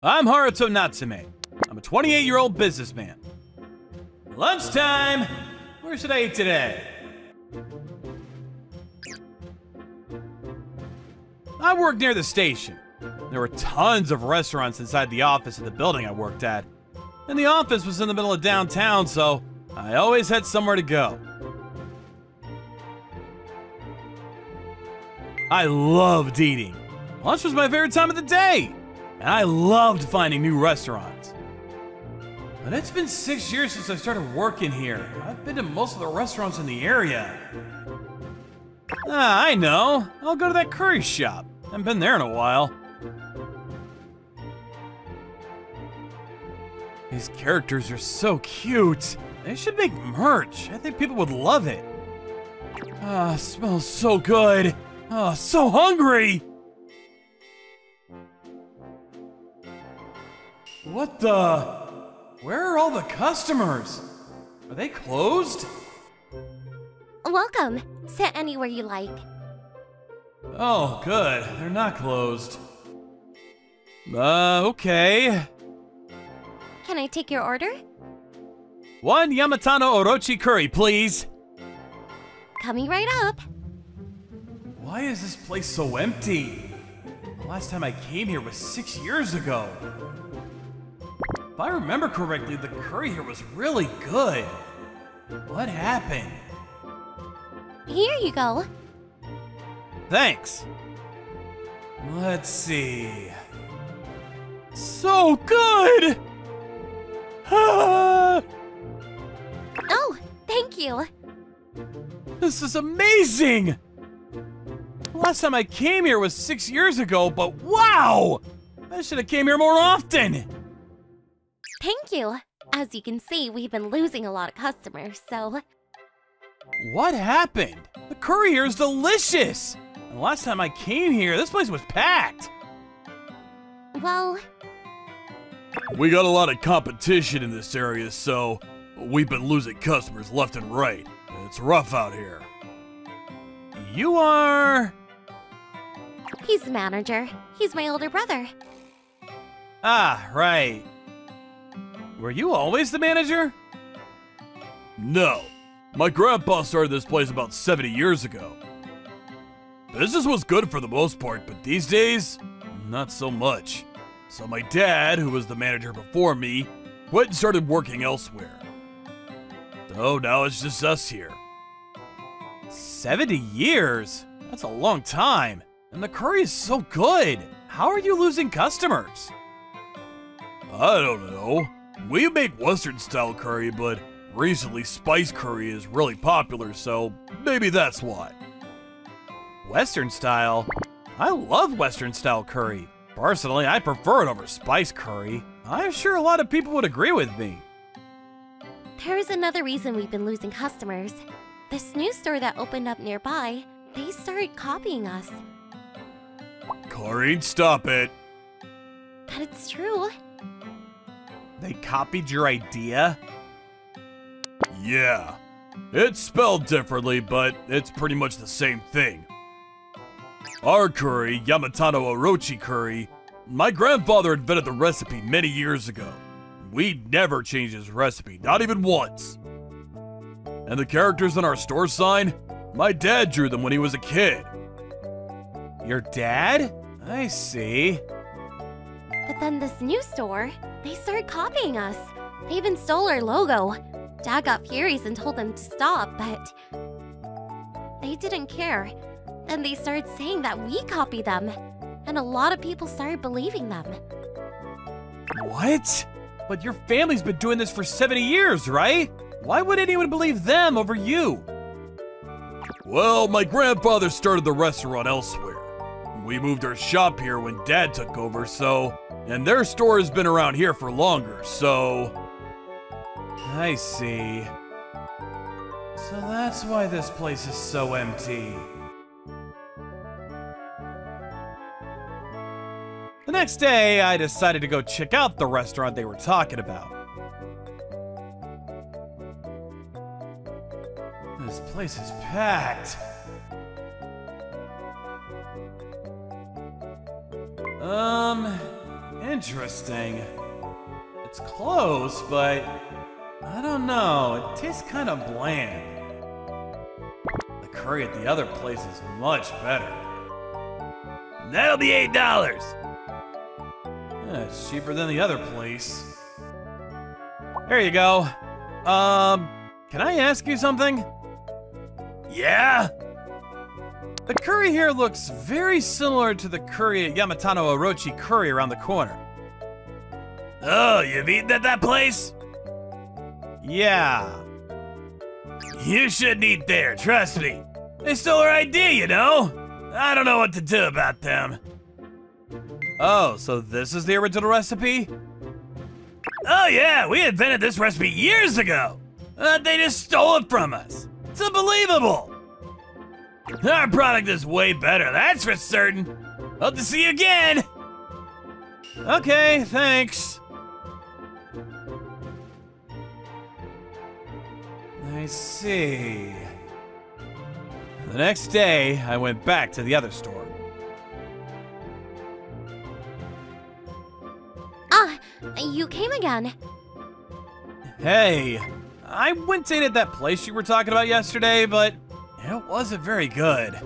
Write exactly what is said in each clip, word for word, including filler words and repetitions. I'm Haruto Natsume. I'm a twenty-eight-year-old businessman. Lunchtime! Where should I eat today? I worked near the station. There were tons of restaurants inside the office of the building I worked at. And the office was in the middle of downtown, so I always had somewhere to go. I loved eating. Lunch was my favorite time of the day. And I loved finding new restaurants. But it's been six years since I started working here. I've been to most of the restaurants in the area. Ah, I know. I'll go to that curry shop. I haven't been there in a while. These characters are so cute. They should make merch. I think people would love it. Ah, it smells so good. Ah, so hungry. What the? Where are all the customers? Are they closed? Welcome. Sit anywhere you like. Oh, good. They're not closed. Uh, okay. Can I take your order? One Yamatano Orochi Curry, please. Coming right up. Why is this place so empty? The last time I came here was six years ago. If I remember correctly, the curry here was really good. What happened? Here you go. Thanks. Let's see. So good! Oh, thank you. This is amazing! The last time I came here was six years ago, but wow! I should have came here more often! Thank you. As you can see, we've been losing a lot of customers, so... What happened? The curry here is delicious! The last time I came here, this place was packed! Well... We got a lot of competition in this area, so... We've been losing customers left and right. It's rough out here. You are... He's the manager. He's my older brother. Ah, right. Were you always the manager? No. My grandpa started this place about seventy years ago. Business was good for the most part, but these days, not so much. So my dad, who was the manager before me, went and started working elsewhere. So now it's just us here. seventy years? That's a long time. And the curry is so good. How are you losing customers? I don't know. We make Western-style curry, but recently spice curry is really popular, so maybe that's why. Western-style? I love Western-style curry. Personally, I prefer it over spice curry. I'm sure a lot of people would agree with me. There is another reason we've been losing customers. This new store that opened up nearby, they started copying us. Karin, stop it. But it's true. They copied your idea? Yeah. It's spelled differently, but it's pretty much the same thing. Our curry, Yamatano Orochi Curry, my grandfather invented the recipe many years ago. We never changed his recipe, not even once. And the characters on our store sign, my dad drew them when he was a kid. Your dad? I see. But then this new store, they started copying us. They even stole our logo. Dad got furious and told them to stop, but they didn't care. Then they started saying that we copied them, and a lot of people started believing them. What? But your family's been doing this for seventy years, right? Why would anyone believe them over you? Well, my grandfather started the restaurant elsewhere. We moved our shop here when Dad took over, so... And their store has been around here for longer, so... I see. So that's why this place is so empty. The next day, I decided to go check out the restaurant they were talking about. This place is packed. Um, interesting. It's close, but I don't know. It tastes kind of bland. The curry at the other place is much better. That'll be eight dollars. Yeah, it's cheaper than the other place. There you go. Um, can I ask you something? Yeah? The curry here looks very similar to the curry at Yamatano Orochi Curry around the corner. Oh, you've eaten at that place? Yeah. You shouldn't eat there, trust me. They stole our idea, you know? I don't know what to do about them. Oh, so this is the original recipe? Oh yeah, we invented this recipe years ago. Uh, they just stole it from us. It's unbelievable. Our product is way better, that's for certain. Hope to see you again. Okay, thanks. I see. The next day, I went back to the other store. Ah, you came again. Hey, I went to eat at that place you were talking about yesterday, but it wasn't very good.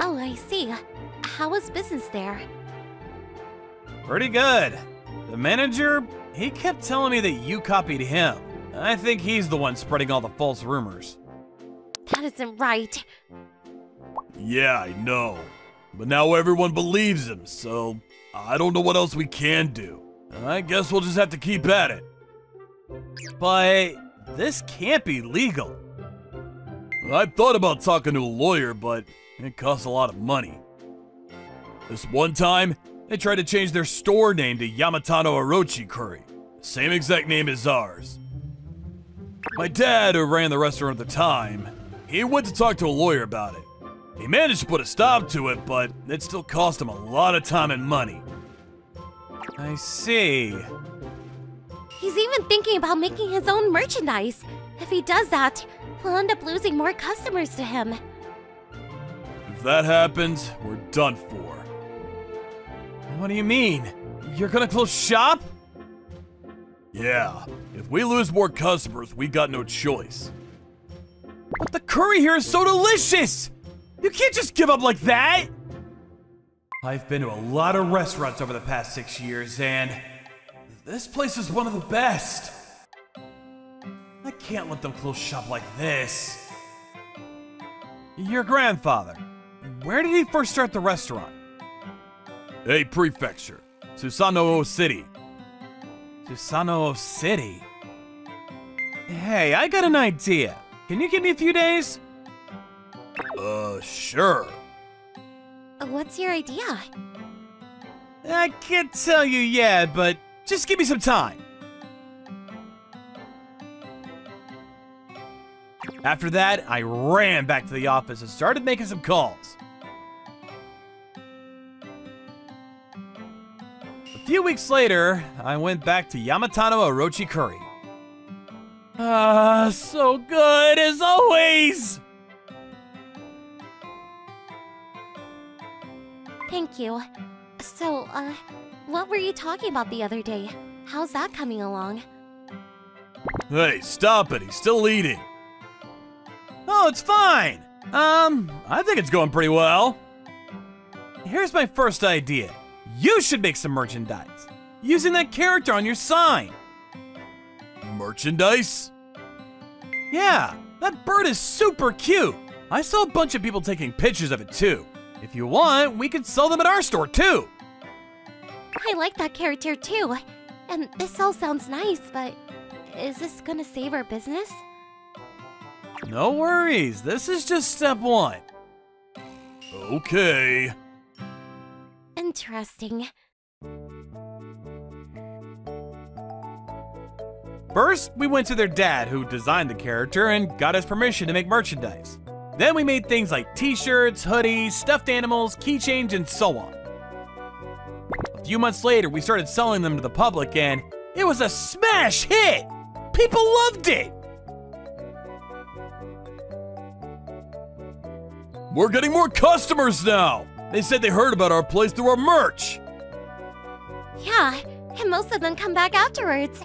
Oh, I see. How was business there? Pretty good. The manager, he kept telling me that you copied him. I think he's the one spreading all the false rumors. That isn't right. Yeah, I know. But now everyone believes him, so I don't know what else we can do. I guess we'll just have to keep at it. But this can't be legal. I thought about talking to a lawyer, but it costs a lot of money. This one time, they tried to change their store name to Yamatano Orochi Curry, same exact name as ours. My dad, who ran the restaurant at the time, he went to talk to a lawyer about it. He managed to put a stop to it, but it still cost him a lot of time and money. I see. He's even thinking about making his own merchandise. If he does that, we'll end up losing more customers to him. If that happens, we're done for. What do you mean? You're gonna close shop? Yeah, if we lose more customers, we got no choice. But the curry here is so delicious! You can't just give up like that! I've been to a lot of restaurants over the past six years, and this place is one of the best. I can't let them close shop like this. Your grandfather, where did he first start the restauant? Hey, Prefecture, Susanoo City. Susanoo City? Hey, I got an idea. Can you give me a few days? Uh, sure. What's your idea? I can't tell you yet, but just give me some time. After that, I ran back to the office and started making some calls. A few weeks later, I went back to Yamatano Orochi Curry. Ah, uh, so good as always! Thank you. So, uh, what were you talking about the other day? How's that coming along? Hey, stop it, he's still eating. Oh, it's fine! Um, I think it's going pretty well. Here's my first idea. You should make some merchandise, using that character on your sign. Merchandise? Yeah, that bird is super cute. I saw a bunch of people taking pictures of it too. If you want, we could sell them at our store too. I like that character too. And this all sounds nice, but is this gonna save our business? No worries, this is just step one. Okay. Interesting. First, we went to their dad, who designed the character and got his permission to make merchandise. Then we made things like t-shirts, hoodies, stuffed animals, keychains, and so on. A few months later, we started selling them to the public, and it was a smash hit! People loved it! We're getting more customers now! They said they heard about our place through our merch! Yeah, and most of them come back afterwards.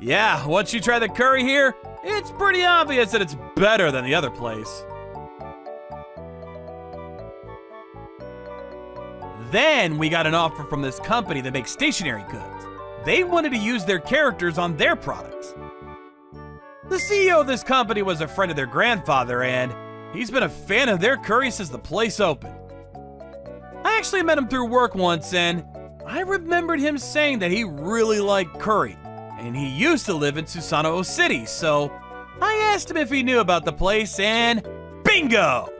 Yeah, once you try the curry here, it's pretty obvious that it's better than the other place. Then we got an offer from this company that makes stationery goods. They wanted to use their characters on their products. The C E O of this company was a friend of their grandfather, and he's been a fan of their curry since the place opened. I actually met him through work once, and I remembered him saying that he really liked curry, and he used to live in Susanoo City, so I asked him if he knew about the place, and bingo!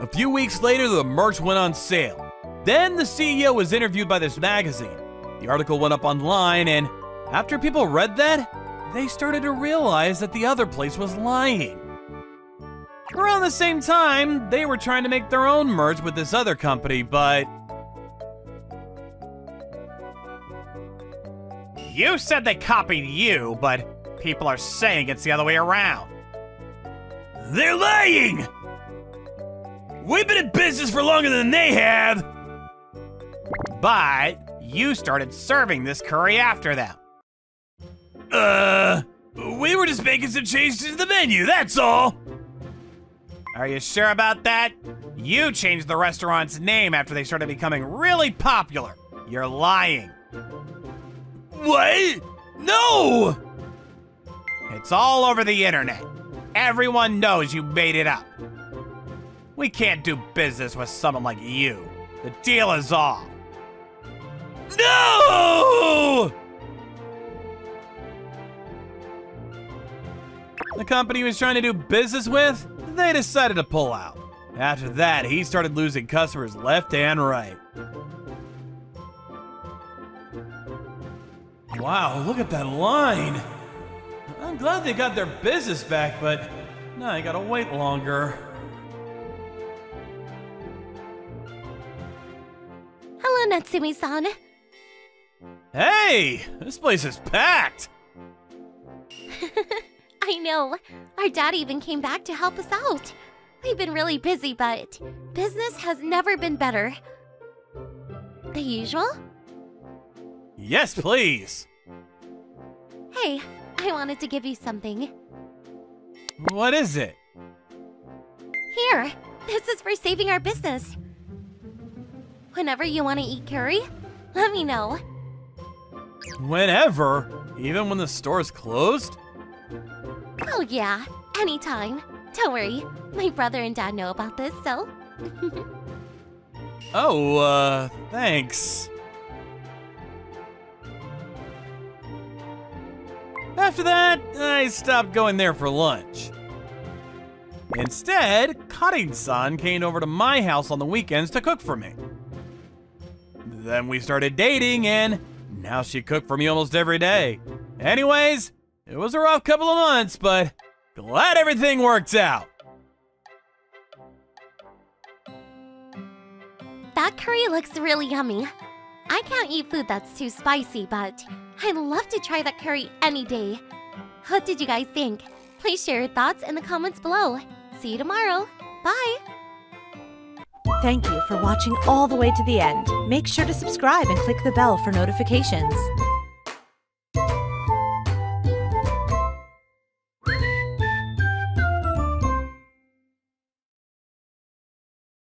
A few weeks later, the merch went on sale. Then the C E O was interviewed by this magazine. The article went up online, and after people read that, they started to realize that the other place was lying. Around the same time, they were trying to make their own merch with this other company, but... You said they copied you, but people are saying it's the other way around. They're lying! We've been in business for longer than they have! But you started serving this curry after them. Uh, we were just making some changes to the menu, that's all! Are you sure about that? You changed the restaurant's name after they started becoming really popular. You're lying. What? No! It's all over the internet. Everyone knows you made it up. We can't do business with someone like you. The deal is off. No! The company he was trying to do business with, they decided to pull out. After that, he started losing customers left and right. Wow, look at that line. I'm glad they got their business back, but now I gotta wait longer. Hello, Natsumi-san. Hey, this place is packed. I know. Our dad even came back to help us out. We've been really busy, but business has never been better. The usual? Yes, please. Hey, I wanted to give you something. What is it? Here, this is for saving our business. Whenever you want to eat curry, let me know. Whenever? Even when the store's closed? Oh yeah, anytime. Don't worry, my brother and dad know about this, so... oh, uh, thanks. After that, I stopped going there for lunch. Instead, Karin-san came over to my house on the weekends to cook for me. Then we started dating, and now she cooked for me almost every day. Anyways, it was a rough couple of months, but glad everything worked out. That curry looks really yummy. I can't eat food that's too spicy, but I'd love to try that curry any day. What did you guys think? Please share your thoughts in the comments below. See you tomorrow. Bye! Thank you for watching all the way to the end. Make sure to subscribe and click the bell for notifications.